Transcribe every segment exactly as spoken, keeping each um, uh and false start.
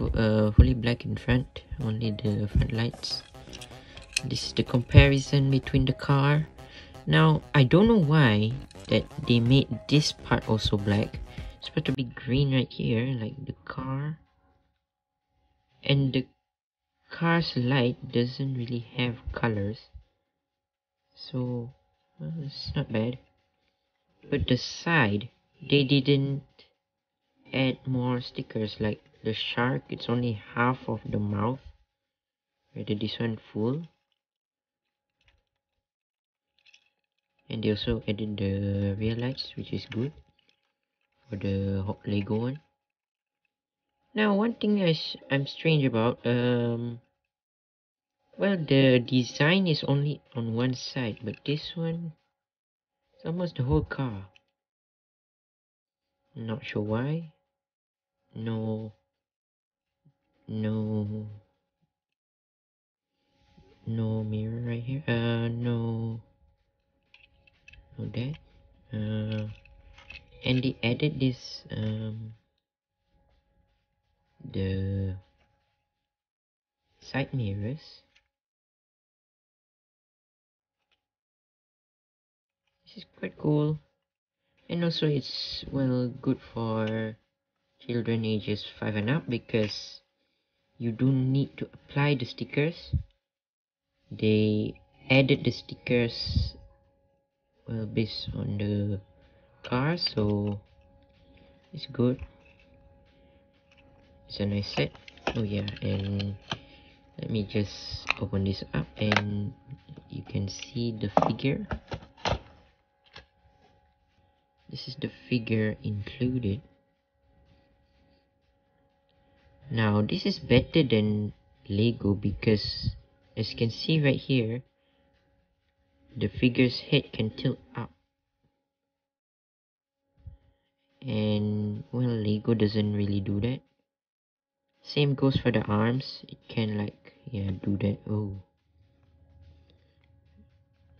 Uh, fully black in front, only the front lights. This is the comparison between the car. Now I don't know why that they made this part also black. It's supposed to be green right here, like the car, and the car's light doesn't really have colors, so well, it's not bad. But the side, they didn't add more stickers. Like the shark, it's only half of the mouth, whether this one full. And they also added the rear lights, which is good for the hot Lego one. Now one thing I I'm strange about, um well, the design is only on one side, but this one it's almost the whole car. Not sure why. No no no mirror right here, uh no no that uh and they added this um the side mirrors. This is quite cool, and also it's well good for children ages five and up, because you don't need to apply the stickers. They added the stickers well based on the car, so it's good. It's a nice set. Oh yeah, and let me just open this up and you can see the figure. This is the figure included. Now this is better than Lego, because as you can see right here, the figure's head can tilt up, and well, Lego doesn't really do that. Same goes for the arms, it can like yeah do that. Oh,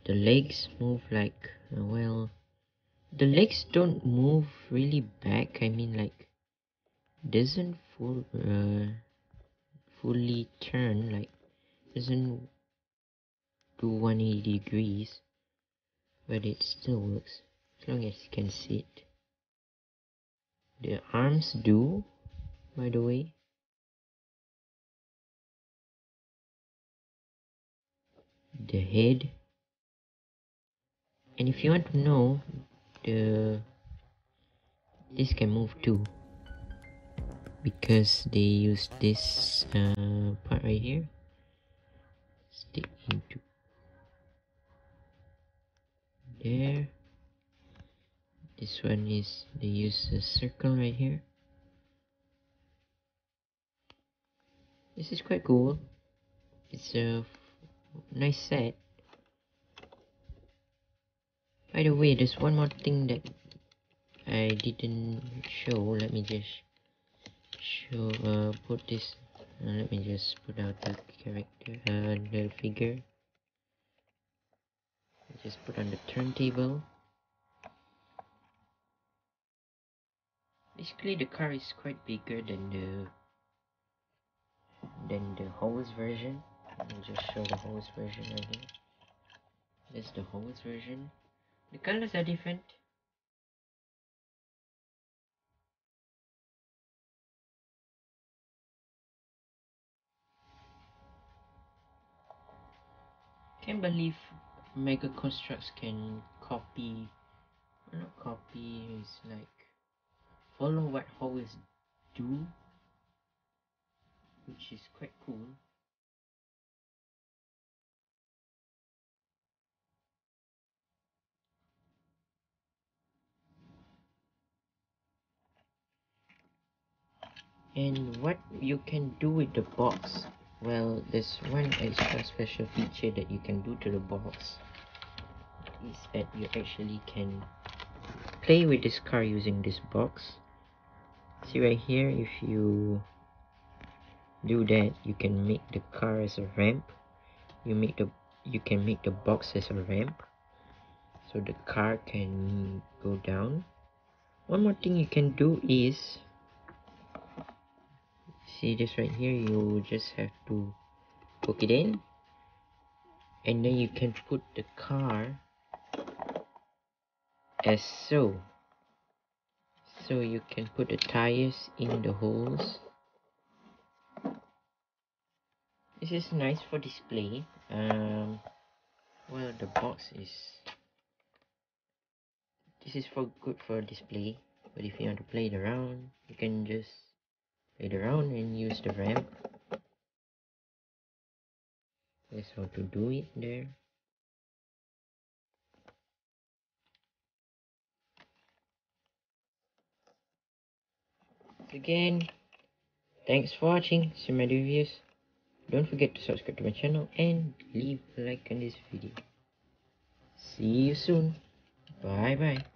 the legs move like uh, well, the legs don't move really back. I mean like doesn't full uh, fully turn, like doesn't do one hundred eighty degrees, but it still works as long as you can see it. The arms do, by the way. The head. And if you want to know, the this can move too, because they use this uh, part right here, stick into there. This one is, they use a circle right here. This is quite cool. It's a nice set. By the way, there's one more thing that I didn't show. Let me just show, uh, put this, uh, let me just put out the character, uh, the figure. Just put on the turntable. Basically the car is quite bigger than the than the hose version. Let me just show the hose version right here. That's the hose version. The colors are different. Can't believe Mega Construx can copy, not copy, it's like follow what Hot Wheels do, which is quite cool. And what you can do with the box. Well, there's one extra special feature that you can do to the box, is that you actually can play with this car using this box. See right here, if you do that, you can make the car as a ramp. You make the you can make the box as a ramp, so the car can go down. One more thing you can do is, see this right here, you just have to hook it in, and then you can put the car as so. So you can put the tires in the holes. This is nice for display. Um, well, the box is, this is for good for display, but if you want to play it around, you can just play it around and use the ramp. That's how to do it there. Again, thanks for watching. See my reviews. Don't forget to subscribe to my channel and leave a like on this video. See you soon. Bye bye.